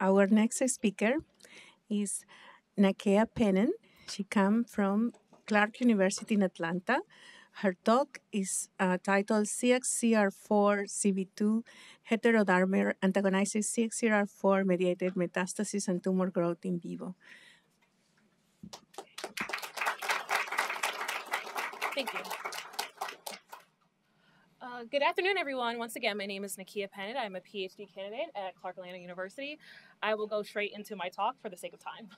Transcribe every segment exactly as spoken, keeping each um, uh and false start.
Our next speaker is Nakea Pennant. She comes from Clark University in Atlanta. Her talk is uh, titled C X C R four C B two Heterodimer Antagonizes C X C R four Mediated Metastasis and Tumor Growth in Vivo. Thank you. Uh, good afternoon, everyone. Once again, my name is Nakea Pennant. I'm a PhD candidate at Clark Atlanta University. I will go straight into my talk for the sake of time.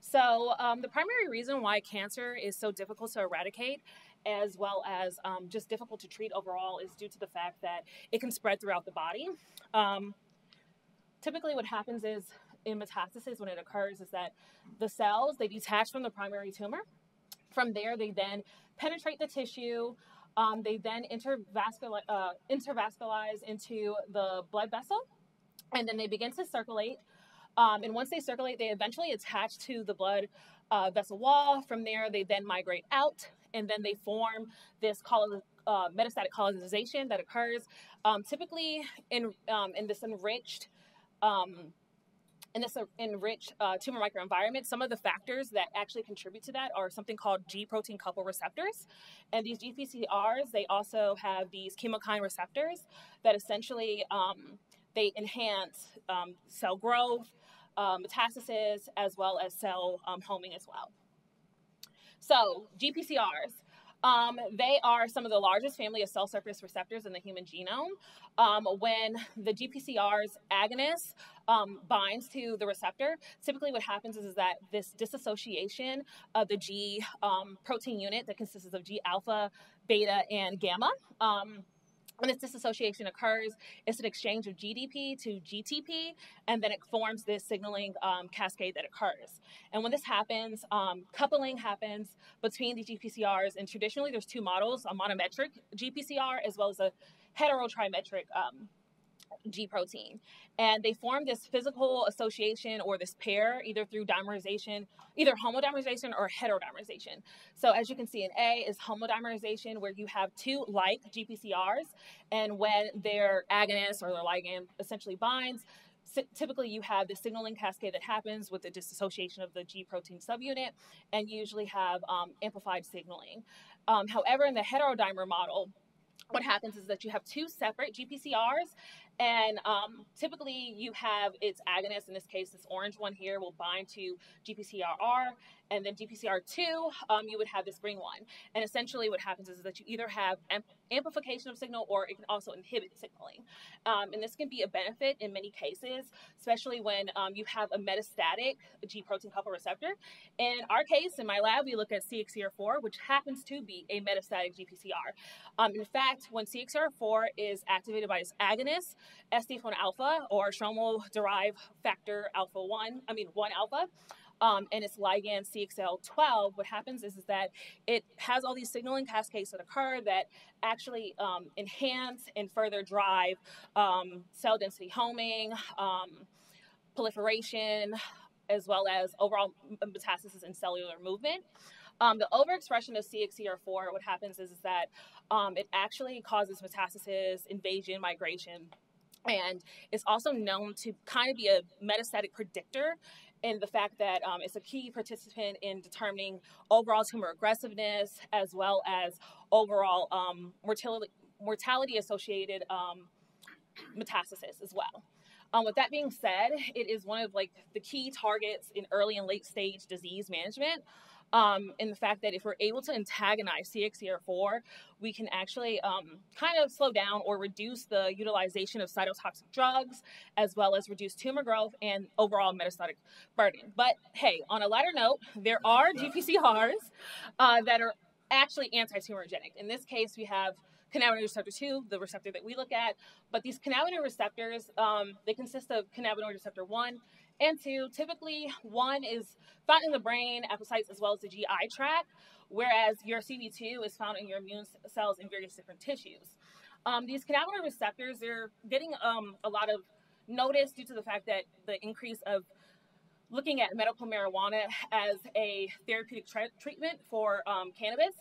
So um, the primary reason why cancer is so difficult to eradicate, as well as um, just difficult to treat overall, is due to the fact that it can spread throughout the body. Um, typically what happens is in metastasis, when it occurs, is that the cells, they detach from the primary tumor. From there, they then penetrate the tissue. Um, they then intervascular, uh, intervascularize into the blood vessel, and then they begin to circulate. Um, and once they circulate, they eventually attach to the blood uh, vessel wall. From there, they then migrate out, and then they form this colon, uh, metastatic colonization that occurs um, typically in, um, in this enriched um, In this enriched uh, tumor microenvironment. Some of the factors that actually contribute to that are something called G protein coupled receptors. And these G P C Rs, they also have these chemokine receptors that essentially um, they enhance um, cell growth, uh, metastasis, as well as cell um, homing as well. So G P C Rs. Um, they are some of the largest family of cell surface receptors in the human genome. Um, when the G P C R's agonist um, binds to the receptor, typically what happens is, is that this dissociation of the G um, protein unit that consists of G alpha, beta, and gamma. Um, when this dissociation occurs, it's an exchange of G D P to G T P, and then it forms this signaling um, cascade that occurs. And when this happens, um, coupling happens between the G P C Rs, and traditionally there's two models, a monometric G P C R as well as a heterotrimetric um, G protein. And they form this physical association or this pair either through dimerization, either homodimerization or heterodimerization. So as you can see in A is homodimerization, where you have two like G P C Rs, and when their agonist or their ligand essentially binds, typically you have the signaling cascade that happens with the dissociation of the G protein subunit, and you usually have um, amplified signaling. Um, however, in the heterodimer model, what happens is that you have two separate G P C Rs, and um, typically you have its agonist. In this case, this orange one here will bind to G P C R R, and then G P C R two, um, you would have this green one. And essentially what happens is that you either have amp amplification of signal, or it can also inhibit signaling. Um, and this can be a benefit in many cases, especially when um, you have a metastatic G protein coupled receptor. In our case, in my lab, we look at C X C R four, which happens to be a metastatic G P C R. Um, in fact, when C X C R four is activated by its agonist, S D F one alpha, or stromal-derived factor alpha one, I mean one alpha, um, and its ligand C X C L twelve, what happens is, is that it has all these signaling cascades that occur that actually um, enhance and further drive um, cell density homing, um, proliferation, as well as overall metastasis and cellular movement. Um, the overexpression of C X C R four, what happens is, is that um, it actually causes metastasis, invasion, migration, and it's also known to kind of be a metastatic predictor in the fact that um, it's a key participant in determining overall tumor aggressiveness, as well as overall um, mortality, mortality-associated um, metastasis as well. Um, with that being said, it is one of like the key targets in early and late stage disease management. Um, in the fact that if we're able to antagonize C X C R four, we can actually um, kind of slow down or reduce the utilization of cytotoxic drugs, as well as reduce tumor growth and overall metastatic burden. But hey, on a lighter note, there are G P C Rs uh, that are actually anti-tumorigenic. In this case, we have cannabinoid receptor two, the receptor that we look at, but these cannabinoid receptors, um, they consist of cannabinoid receptor one, and two. Typically, one is found in the brain, adipocytes, as well as the G I tract, whereas your C B two is found in your immune cells in various different tissues. Um, these cannabinoid receptors, they're getting um, a lot of notice due to the fact that the increase of looking at medical marijuana as a therapeutic tra treatment for um, cannabis.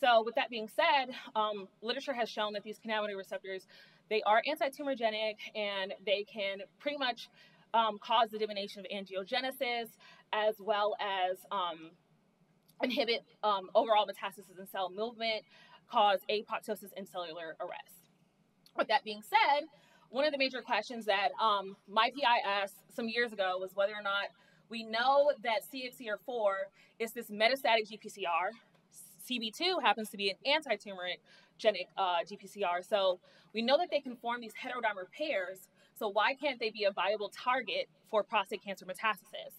So with that being said, um, literature has shown that these cannabinoid receptors, they are anti-tumorigenic, and they can pretty much um, cause the diminution of angiogenesis, as well as um, inhibit um, overall metastasis and cell movement, cause apoptosis and cellular arrest. With that being said, one of the major questions that um, my P I asked some years ago was whether or not we know that C X C R four is this metastatic G P C R. C B two happens to be an anti-tumorigenic uh, G P C R. So we know that they can form these heterodimer pairs. So why can't they be a viable target for prostate cancer metastasis?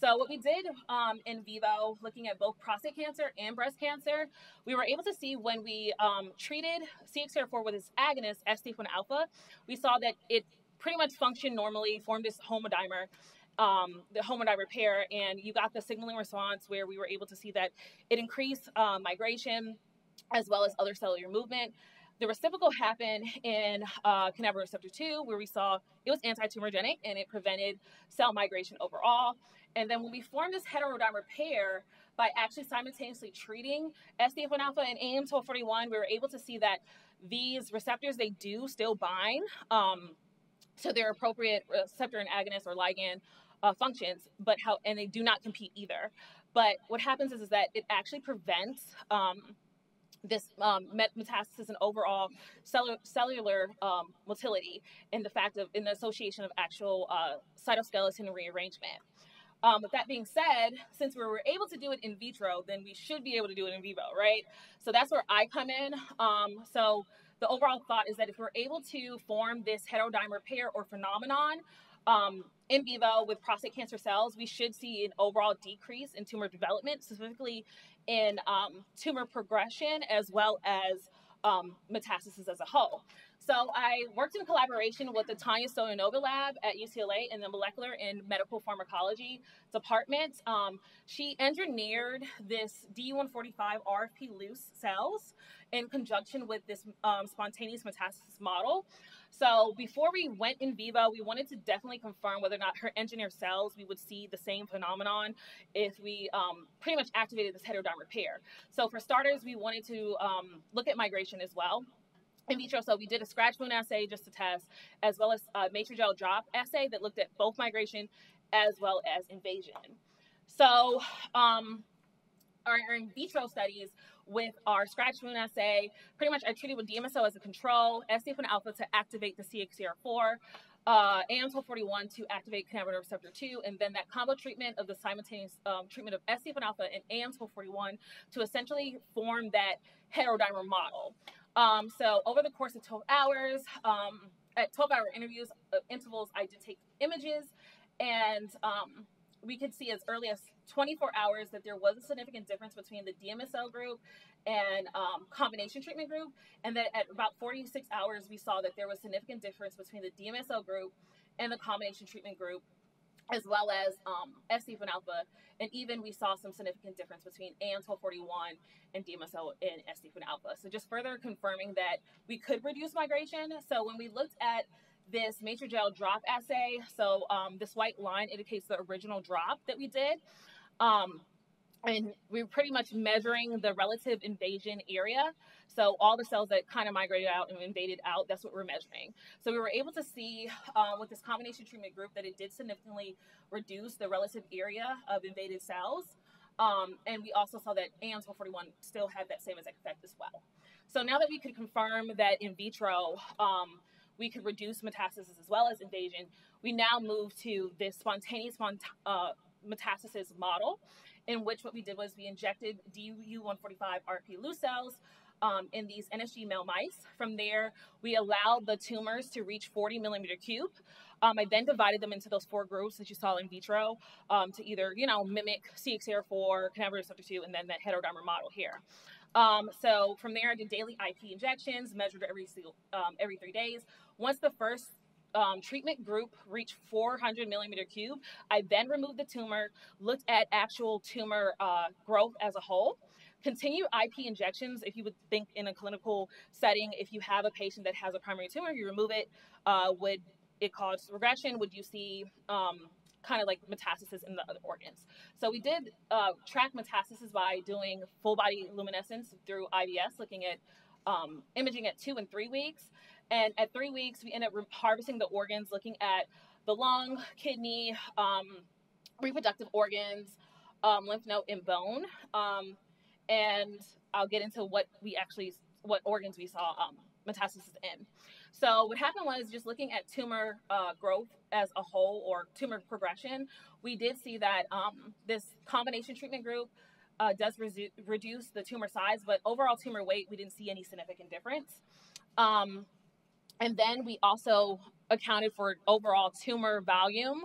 So what we did um, in vivo, looking at both prostate cancer and breast cancer, we were able to see when we um, treated C X C R four with its agonist, S D F one alpha, we saw that it pretty much functioned normally, formed this homodimer, um, the homodimer pair, and you got the signaling response where we were able to see that it increased uh, migration as well as other cellular movement. The reciprocal happened in uh, cannabinoid receptor two, where we saw it was anti-tumorigenic and it prevented cell migration overall. And then when we formed this heterodimer pair by actually simultaneously treating S D F one alpha and A M twelve forty-one, we were able to see that these receptors, they do still bind um, to their appropriate receptor and agonist or ligand uh, functions, but how and they do not compete either. But what happens is, is that it actually prevents um, this um, met metastasis and overall cellular, cellular um, motility in the fact of in the association of actual uh, cytoskeleton rearrangement. Um, with that being said, since we were able to do it in vitro, then we should be able to do it in vivo, right? So that's where I come in. Um, so the overall thought is that if we're able to form this heterodimer pair or phenomenon um, in vivo with prostate cancer cells, we should see an overall decrease in tumor development, specifically in um, tumor progression as well as um, metastasis as a whole. So I worked in collaboration with the Tanya Solanova lab at U C L A in the molecular and medical pharmacology department. Um, she engineered this D U one forty-five R F P loose cells in conjunction with this um, spontaneous metastasis model. So before we went in vivo, we wanted to definitely confirm whether or not her engineered cells, we would see the same phenomenon if we um, pretty much activated this heterodimer pair. So for starters, we wanted to um, look at migration as well. In vitro, so we did a scratch moon assay just to test, as well as a matrigel drop assay that looked at both migration as well as invasion. So um, our, our in vitro studies with our scratch moon assay, pretty much I treated with D M S O as a control, S D F one alpha to activate the C X C R four, uh, A M twelve forty-one to activate cannabinoid receptor two, and then that combo treatment of the simultaneous um, treatment of S D F one alpha and A M twelve forty-one to essentially form that heterodimer model. Um, so over the course of twelve hours, um, at twelve hour interviews, uh, intervals, I did take images, and um, we could see as early as twenty-four hours that there was a significant difference between the D M S O group and um, combination treatment group, and then at about forty-six hours, we saw that there was significant difference between the D M S O group and the combination treatment group, as well as um, S D F one alpha, and even we saw some significant difference between A M twelve forty-one and D M S O and S D F one alpha. So just further confirming that we could reduce migration. So when we looked at this matrigel drop assay, so um, this white line indicates the original drop that we did. Um, and we were pretty much measuring the relative invasion area. So all the cells that kind of migrated out and invaded out, that's what we're measuring. So we were able to see uh, with this combination treatment group that it did significantly reduce the relative area of invaded cells. Um, and we also saw that A M twelve forty-one still had that same exact effect as well. So now that we could confirm that in vitro, um, we could reduce metastasis as well as invasion, we now move to this spontaneous uh, metastasis model, in which what we did was we injected D U one forty-five R P loose cells um, in these N S G male mice. From there, we allowed the tumors to reach forty millimeter cube. Um, I then divided them into those four groups that you saw in vitro um, to either, you know, mimic C X C R four, cannabinoid receptor two, and then that heterodimer model here. Um, so from there, I did daily I P injections, measured every single, um, every three days. Once the first Um, treatment group reached four hundred millimeter cube. I then removed the tumor, looked at actual tumor uh, growth as a whole, continued I P injections. If you would think in a clinical setting, if you have a patient that has a primary tumor, you remove it, uh, would it cause regression? Would you see um, kind of like metastasis in the other organs? So we did uh, track metastasis by doing full body luminescence through I B S, looking at um, imaging at two and three weeks. And at three weeks, we ended up harvesting the organs, looking at the lung, kidney, um, reproductive organs, um, lymph node, and bone. Um, and I'll get into what we actually, what organs we saw um, metastasis in. So what happened was, just looking at tumor uh, growth as a whole, or tumor progression, we did see that um, this combination treatment group uh, does reduce the tumor size, but overall tumor weight, we didn't see any significant difference. Um, and then we also accounted for overall tumor volume,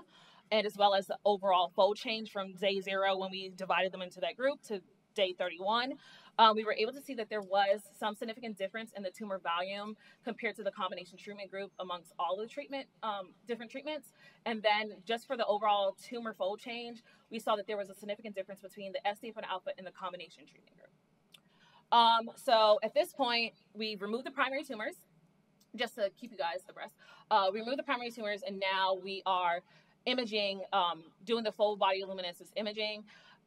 and as well as the overall fold change from day zero when we divided them into that group to day thirty-one. Uh, we were able to see that there was some significant difference in the tumor volume compared to the combination treatment group amongst all the treatment, um, different treatments. And then just for the overall tumor fold change, we saw that there was a significant difference between the S D F one alpha and the combination treatment group. Um, so at this point, we removed the primary tumors, just to keep you guys abreast. Uh, we removed the primary tumors, and now we are imaging, um, doing the full body luminescence imaging.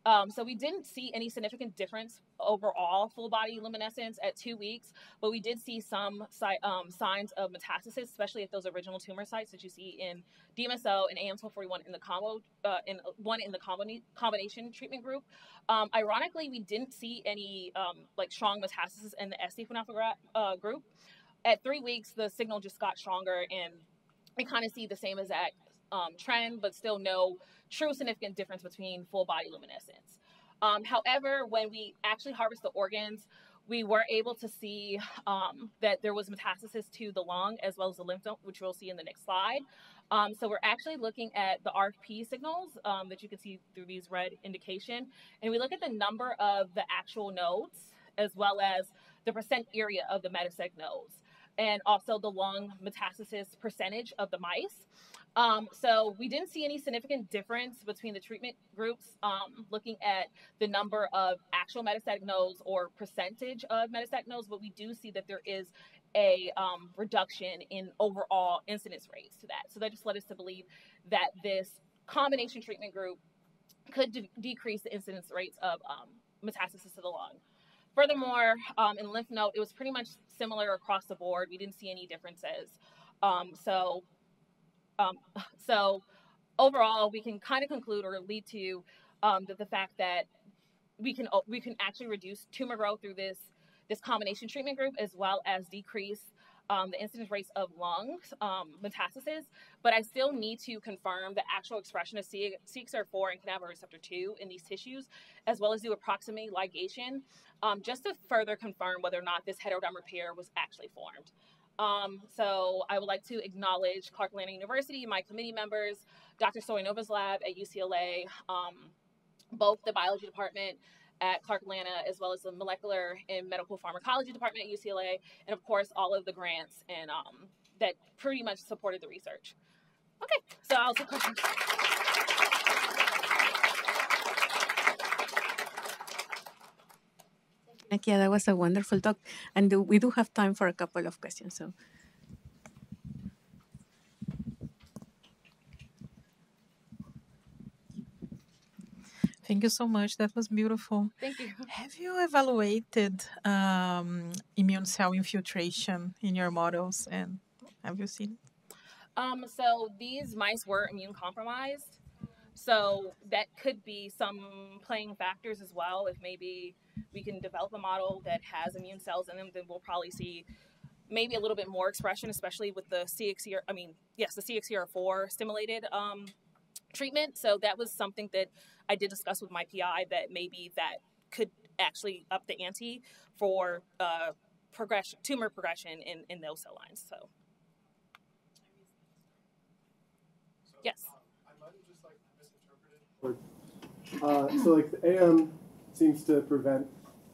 Um, so we didn't see any significant difference overall full body luminescence at two weeks, but we did see some um, signs of metastasis, especially at those original tumor sites that you see in D M S O and A M twelve forty-one in the combo, uh, in one in the combo combination treatment group. Um, ironically, we didn't see any um, like strong metastasis in the S D F one alpha uh, group. At three weeks, the signal just got stronger, and we kind of see the same exact um, trend, but still no true significant difference between full body luminescence. Um, however, when we actually harvest the organs, we were able to see um, that there was metastasis to the lung as well as the lymph node, which we'll see in the next slide. Um, so we're actually looking at the R F P signals um, that you can see through these red indication. And we look at the number of the actual nodes as well as the percent area of the metastatic nodes, and also the lung metastasis percentage of the mice. Um, so we didn't see any significant difference between the treatment groups um, looking at the number of actual metastatic nodes or percentage of metastatic nodes, but we do see that there is a um, reduction in overall incidence rates to that. So that just led us to believe that this combination treatment group could de decrease the incidence rates of um, metastasis to the lung. Furthermore, um, in lymph node, it was pretty much similar across the board. We didn't see any differences. Um, so, um, so overall, we can kind of conclude or lead to um, that the fact that we can we can actually reduce tumor growth through this this combination treatment group, as well as decrease um, the incidence rates of lung um, metastasis. But I still need to confirm the actual expression of C X C L four and cannabinoid receptor two in these tissues, as well as do a proximate ligation, Um, just to further confirm whether or not this heterodymer pair was actually formed. Um, so I would like to acknowledge Clark Atlanta University, my committee members, Doctor Solanova's lab at U C L A, um, both the biology department at Clark Atlanta, as well as the molecular and medical pharmacology department at U C L A, and of course, all of the grants and um, that pretty much supported the research. Okay, so I'll take questions. Nakea, that was a wonderful talk, and we do have time for a couple of questions. So, thank you so much. That was beautiful. Thank you. Have you evaluated um, immune cell infiltration in your models, and have you seen it? Um, so these mice were immune compromised, so that could be some playing factors as well. If maybe we can develop a model that has immune cells in them, then we'll probably see maybe a little bit more expression, especially with the C X C R, I mean, yes, the C X C R four stimulated um, treatment. So that was something that I did discuss with my P I, that maybe that could actually up the ante for uh, progression, tumor progression in, in those cell lines. So, yes. I might have just like misinterpreted. Uh, so like the A M seems to prevent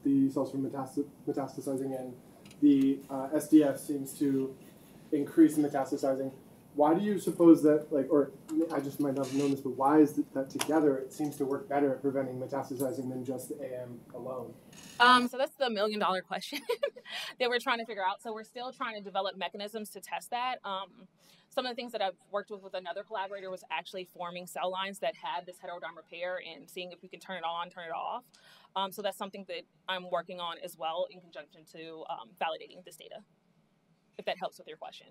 the cells from metastasizing, and the uh, S D F seems to increase metastasizing. Why do you suppose that, like, or I just might not have known this, but why is that, that together it seems to work better at preventing metastasizing than just the A M alone? Um, so that's the million dollar question that we're trying to figure out. So we're still trying to develop mechanisms to test that. Um, some of the things that I've worked with with another collaborator was actually forming cell lines that had this heterodymer pair and seeing if we can turn it on, turn it off. Um, so that's something that I'm working on as well in conjunction to um, validating this data, if that helps with your question.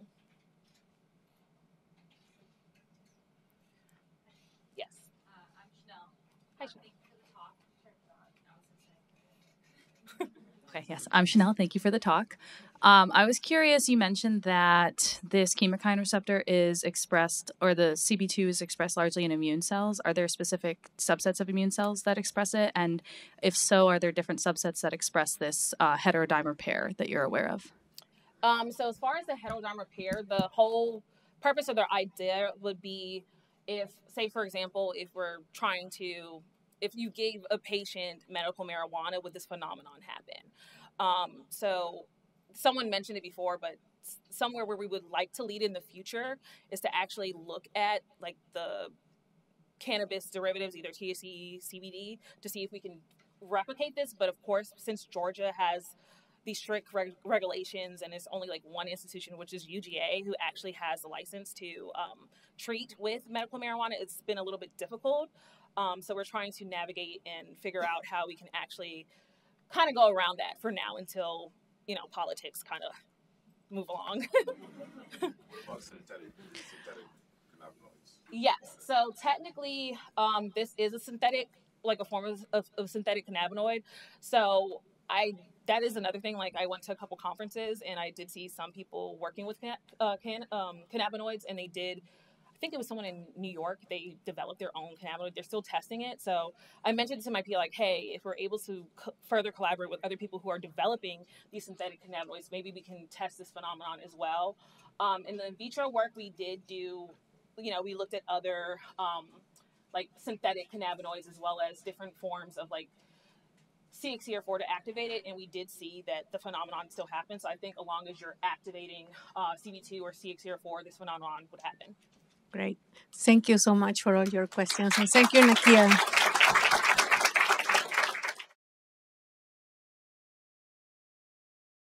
Okay, yes, I'm Chanel. Thank you for the talk. Um, I was curious, you mentioned that this chemokine receptor is expressed, or the C B two is expressed largely in immune cells. Are there specific subsets of immune cells that express it? And if so, are there different subsets that express this uh, heterodimer pair that you're aware of? Um, so as far as the heterodimer pair, the whole purpose of their idea would be if, say, for example, if we're trying to, if you gave a patient medical marijuana, would this phenomenon happen? Um, so someone mentioned it before, but somewhere where we would like to lead in the future is to actually look at like the cannabis derivatives, either T H C, C B D, to see if we can replicate this. But of course, since Georgia has these strict reg regulations and it's only like one institution, which is U G A, who actually has a license to um, treat with medical marijuana, it's been a little bit difficult. Um, so we're trying to navigate and figure out how we can actually kind of go around that for now until, you know, politics kind of move along. Yes. So technically, um, this is a synthetic, like a form of, of, of synthetic cannabinoid. So I, that is another thing. Like I went to a couple conferences and I did see some people working with can, uh, can, um, cannabinoids, and they did, I think it was someone in New York, they developed their own cannabinoid. They're still testing it. So I mentioned to my P A, like, hey, if we're able to co further collaborate with other people who are developing these synthetic cannabinoids, maybe we can test this phenomenon as well. Um, in the in vitro work we did do, you know, we looked at other um, like synthetic cannabinoids as well as different forms of like C X C R four to activate it, and we did see that the phenomenon still happens. So I think as long as you're activating uh, C B two or C X C R four, this phenomenon would happen. Great. Thank you so much for all your questions. And thank you, Nakea.